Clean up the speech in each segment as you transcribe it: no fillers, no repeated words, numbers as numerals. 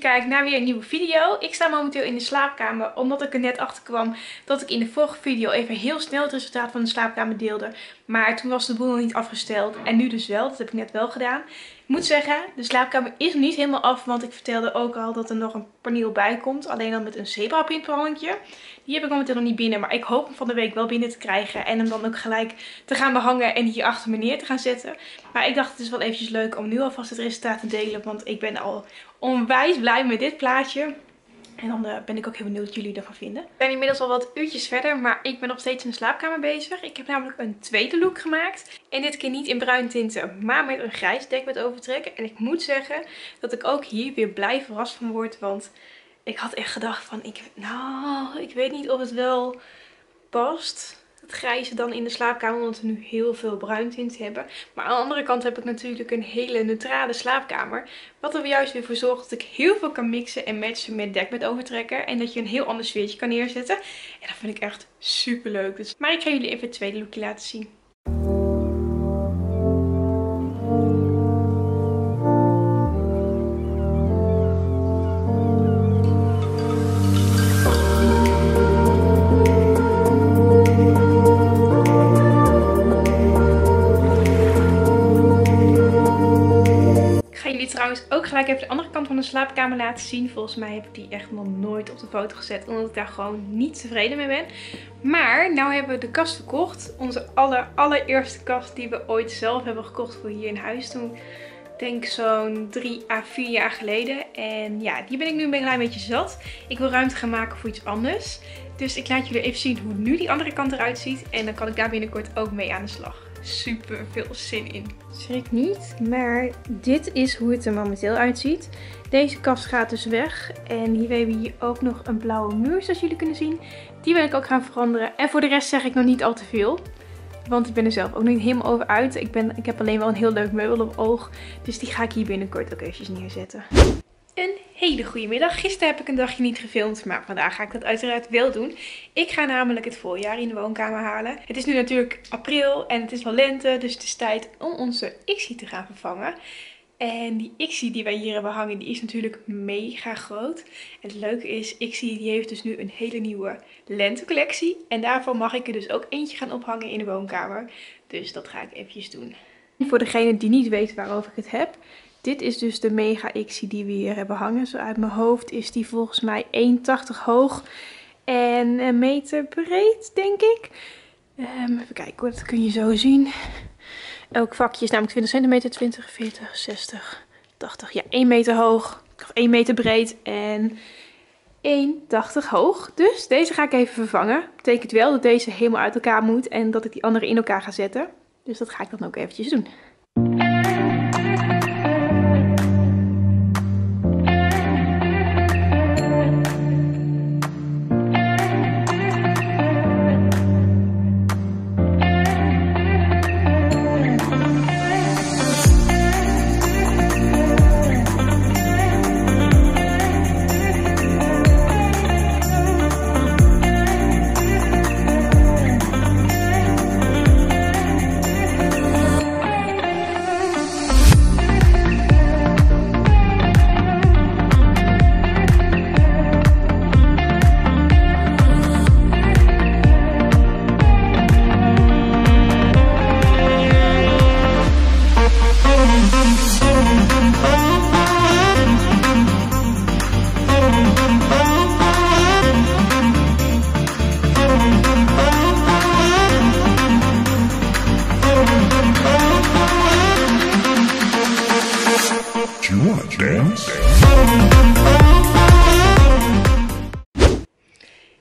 Kijk naar weer een nieuwe video. Ik sta momenteel in de slaapkamer omdat ik er net achter kwam dat ik in de vorige video even heel snel het resultaat van de slaapkamer deelde. Maar toen was de boel nog niet afgesteld en nu dus wel. Dat heb ik net wel gedaan. Ik moet zeggen, de slaapkamer is niet helemaal af, want ik vertelde ook al dat er nog een paneel bij komt. Alleen dan met een zebraprintbehangetje. Die heb ik momenteel nog niet binnen, maar ik hoop hem van de week wel binnen te krijgen. En hem dan ook gelijk te gaan behangen en hier achter me neer te gaan zetten. Maar ik dacht het is wel eventjes leuk om nu alvast het resultaat te delen, want ik ben al onwijs blij met dit plaatje. En dan ben ik ook heel benieuwd wat jullie ervan vinden. We zijn inmiddels al wat uurtjes verder, maar ik ben nog steeds in de slaapkamer bezig. Ik heb namelijk een tweede look gemaakt. En dit keer niet in bruin tinten, maar met een grijs dek met overtrekken. En ik moet zeggen dat ik ook hier weer blij verrast van word. Want ik had echt gedacht van, ik weet niet of het wel past. Het grijze dan in de slaapkamer, omdat we nu heel veel bruin tint hebben. Maar aan de andere kant heb ik natuurlijk een hele neutrale slaapkamer. Wat er juist weer voor zorgt dat ik heel veel kan mixen en matchen met dek met overtrekken. En dat je een heel ander sfeertje kan neerzetten. En dat vind ik echt super leuk. Maar ik ga jullie even het tweede lookje laten zien. Ook gelijk even de andere kant van de slaapkamer laten zien. Volgens mij heb ik die echt nog nooit op de foto gezet, omdat ik daar gewoon niet tevreden mee ben. Maar nou hebben we de kast verkocht. Onze allereerste kast die we ooit zelf hebben gekocht voor hier in huis. Toen denk ik zo'n 3 à 4 jaar geleden. En ja, die ben ik nu een klein beetje zat. Ik wil ruimte gaan maken voor iets anders. Dus ik laat jullie even zien hoe nu die andere kant eruit ziet. En dan kan ik daar binnenkort ook mee aan de slag. Super veel zin in. Schrik niet, maar dit is hoe het er momenteel uitziet. Deze kast gaat dus weg. En hier hebben we hier ook nog een blauwe muur, zoals jullie kunnen zien. Die wil ik ook gaan veranderen. En voor de rest zeg ik nog niet al te veel. Want ik ben er zelf ook niet helemaal over uit. Ik heb alleen wel een heel leuk meubel op oog. Dus die ga ik hier binnenkort ook eventjes neerzetten. Een hele goede middag. Gisteren heb ik een dagje niet gefilmd, maar vandaag ga ik dat uiteraard wel doen. Ik ga namelijk het voorjaar in de woonkamer halen. Het is nu natuurlijk april en het is wel lente, dus het is tijd om onze Ixxi te gaan vervangen. En die Ixxi die wij hier hebben hangen, die is natuurlijk mega groot. En het leuke is, Ixxi die heeft dus nu een hele nieuwe lentecollectie. En daarvan mag ik er dus ook eentje gaan ophangen in de woonkamer. Dus dat ga ik eventjes doen. Voor degene die niet weet waarover ik het heb. Dit is dus de mega Ixxi die we hier hebben hangen. Zo uit mijn hoofd is die volgens mij 1,80 hoog en 1 meter breed, denk ik. Even kijken hoor, dat kun je zo zien. Elk vakje is namelijk 20 centimeter, 20, 40, 60, 80. Ja, 1 meter hoog, of 1 meter breed en 1,80 hoog. Dus deze ga ik even vervangen. Dat betekent wel dat deze helemaal uit elkaar moet en dat ik die andere in elkaar ga zetten. Dus dat ga ik dan ook eventjes doen.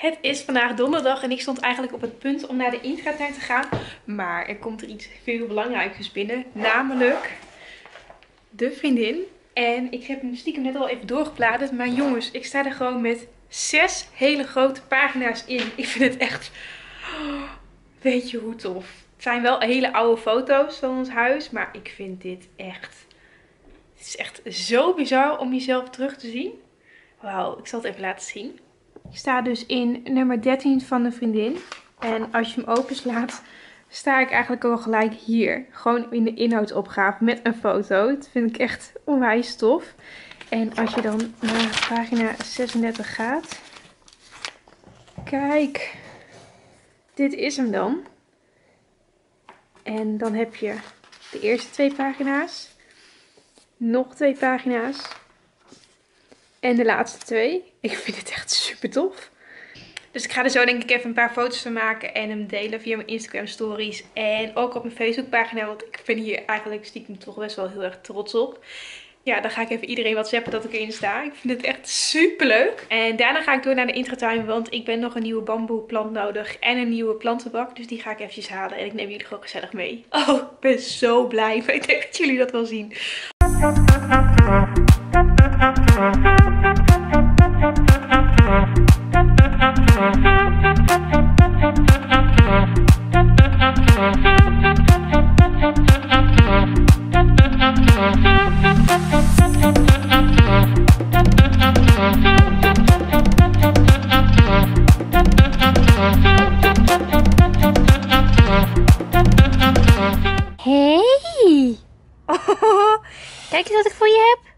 Het is vandaag donderdag en ik stond eigenlijk op het punt om naar de intratuin te gaan. Maar er komt er iets veel belangrijkers binnen, namelijk de vriendin. En ik heb hem stiekem net al even doorgebladerd, maar jongens, ik sta er gewoon met 6 hele grote pagina's in. Ik vind het echt, weet je hoe tof. Het zijn wel hele oude foto's van ons huis, maar ik vind dit echt Het is echt zo bizar om jezelf terug te zien. Wauw, ik zal het even laten zien. Ik sta dus in nummer 13 van de vriendin. En als je hem openslaat, sta ik eigenlijk al gelijk hier. Gewoon in de inhoudsopgave met een foto. Dat vind ik echt onwijs tof. En als je dan naar pagina 36 gaat. Kijk, dit is hem dan. En dan heb je de eerste 2 pagina's. Nog 2 pagina's. En de laatste 2. Ik vind het echt super tof. Dus ik ga er zo denk ik even een paar foto's van maken en hem delen via mijn Instagram stories. En ook op mijn Facebook pagina, want ik ben hier eigenlijk stiekem toch best wel heel erg trots op. Ja, dan ga ik even iedereen whatsappen dat ik erin sta. Ik vind het echt super leuk. En daarna ga ik door naar de intratuin, want ik ben nog een nieuwe bamboeplant nodig en een nieuwe plantenbak. Dus die ga ik eventjes halen en ik neem jullie gewoon gezellig mee. Oh, ik ben zo blij. Maar ik denk dat jullie dat wel zien. Kijk eens wat ik voor je heb.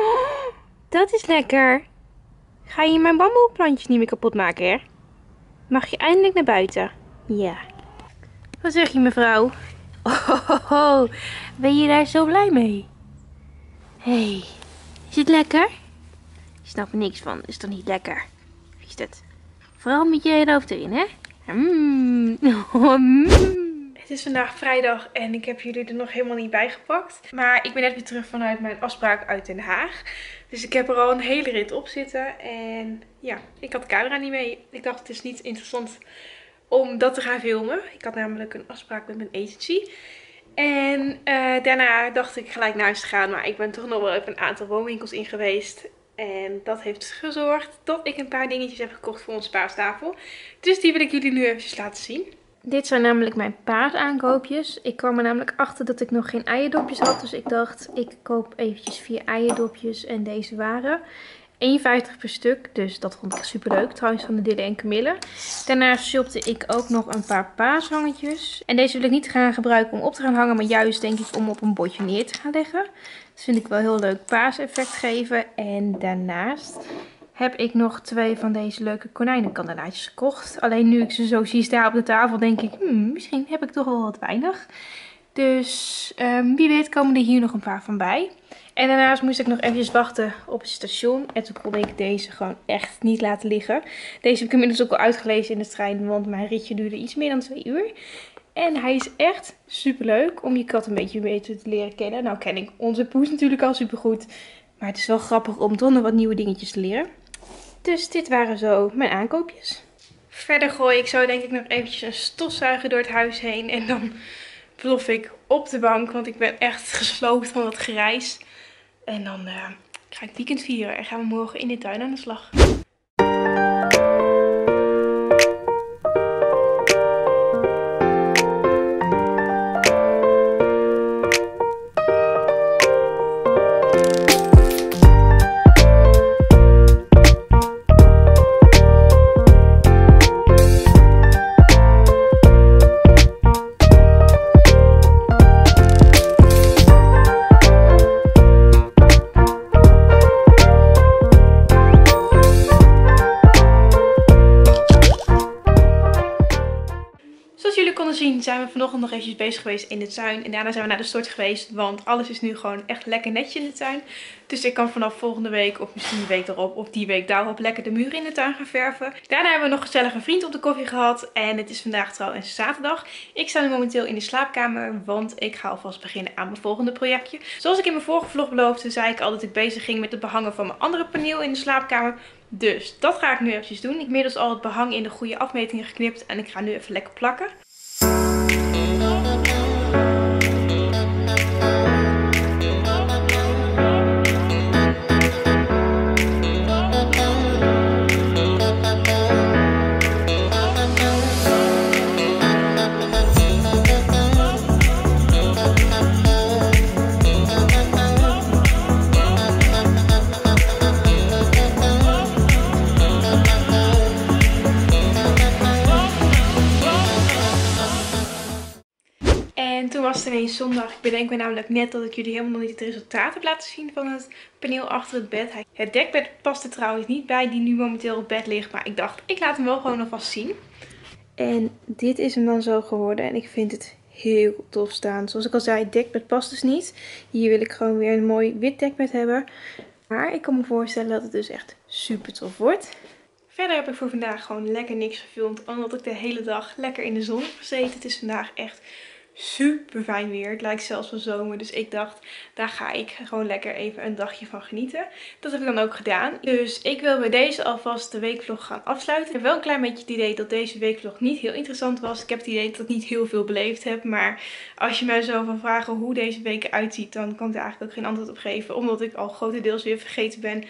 Oh, dat is lekker. Ga je mijn bamboeplantjes niet meer kapot maken, hè? Mag je eindelijk naar buiten? Ja. Wat zeg je, mevrouw? Oh, ben je daar zo blij mee? Hé, is het lekker? Ik snap er niks van. Is toch niet lekker? Wie is dat? Vooral met je hele hoofd erin, hè? Mm. Het is vandaag vrijdag en ik heb jullie er nog helemaal niet bij gepakt. Maar ik ben net weer terug vanuit mijn afspraak uit Den Haag. Dus ik heb er al een hele rit op zitten. En ja, ik had de camera niet mee. Ik dacht het is niet interessant om dat te gaan filmen. Ik had namelijk een afspraak met mijn agency. En daarna dacht ik gelijk naar huis te gaan. Maar ik ben toch nog wel even een aantal woonwinkels in geweest. En dat heeft gezorgd dat ik een paar dingetjes heb gekocht voor onze paastafel. Dus die wil ik jullie nu even laten zien. Dit zijn namelijk mijn paasaankoopjes. Ik kwam er namelijk achter dat ik nog geen eierdopjes had. Dus ik dacht, ik koop eventjes 4 eierdopjes. En deze waren €1,50 per stuk. Dus dat vond ik super leuk. Trouwens van de Dillen en Camille. Daarna shopte ik ook nog een paar paashangetjes. En deze wil ik niet gaan gebruiken om op te gaan hangen. Maar juist denk ik om op een bordje neer te gaan leggen. Dat vind ik wel heel leuk. Paaseffect geven. En daarnaast heb ik nog 2 van deze leuke konijnenkandelaatjes gekocht. Alleen nu ik ze zo zie staan op de tafel denk ik, misschien heb ik toch wel wat weinig. Dus wie weet komen er hier nog een paar van bij. En daarnaast moest ik nog eventjes wachten op het station. En toen kon ik deze gewoon echt niet laten liggen. Deze heb ik inmiddels ook al uitgelezen in de trein, want mijn ritje duurde iets meer dan 2 uur. En hij is echt super leuk om je kat een beetje beter te leren kennen. Nou ken ik onze poes natuurlijk al super goed. Maar het is wel grappig om toch nog wat nieuwe dingetjes te leren. Dus dit waren zo mijn aankoopjes. Verder gooi ik zo denk ik nog eventjes een stofzuiger door het huis heen. En dan plof ik op de bank. Want ik ben echt gesloopt van het gereis. En dan ga ik weekend vieren. En gaan we morgen in de tuin aan de slag. Zijn we vanochtend nog eventjes bezig geweest in de tuin. En daarna zijn we naar de stort geweest. Want alles is nu gewoon echt lekker netjes in de tuin. Dus ik kan vanaf volgende week of misschien de week daarop of die week daarop lekker de muren in de tuin gaan verven. Daarna hebben we nog gezellig een vriend op de koffie gehad. En het is vandaag trouwens zaterdag. Ik sta nu momenteel in de slaapkamer. Want ik ga alvast beginnen aan mijn volgende projectje. Zoals ik in mijn vorige vlog beloofde, zei ik al dat ik bezig ging met het behangen van mijn andere paneel in de slaapkamer. Dus dat ga ik nu eventjes doen. Ik heb inmiddels al het behang in de goede afmetingen geknipt. En ik ga nu even lekker plakken. is ineens zondag. Ik bedenk me namelijk net dat ik jullie helemaal nog niet het resultaat heb laten zien van het paneel achter het bed. Het dekbed past er trouwens niet bij die nu momenteel op bed ligt. Maar ik dacht, ik laat hem wel gewoon alvast zien. En dit is hem dan zo geworden. En ik vind het heel tof staan. Zoals ik al zei, het dekbed past dus niet. Hier wil ik gewoon weer een mooi wit dekbed hebben. Maar ik kan me voorstellen dat het dus echt super tof wordt. Verder heb ik voor vandaag gewoon lekker niks gefilmd. Omdat ik de hele dag lekker in de zon heb gezeten. Het is vandaag echt super fijn weer. Het lijkt zelfs wel zomer. Dus ik dacht, daar ga ik gewoon lekker even een dagje van genieten. Dat heb ik dan ook gedaan. Dus ik wil bij deze alvast de weekvlog gaan afsluiten. Ik heb wel een klein beetje het idee dat deze weekvlog niet heel interessant was. Ik heb het idee dat ik niet heel veel beleefd heb. Maar als je mij zo van vragen hoe deze week eruit ziet, dan kan ik daar eigenlijk ook geen antwoord op geven. Omdat ik al grotendeels weer vergeten ben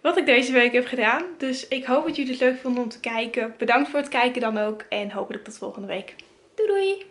wat ik deze week heb gedaan. Dus ik hoop dat jullie het leuk vonden om te kijken. Bedankt voor het kijken dan ook. En hopelijk tot volgende week. Doei doei!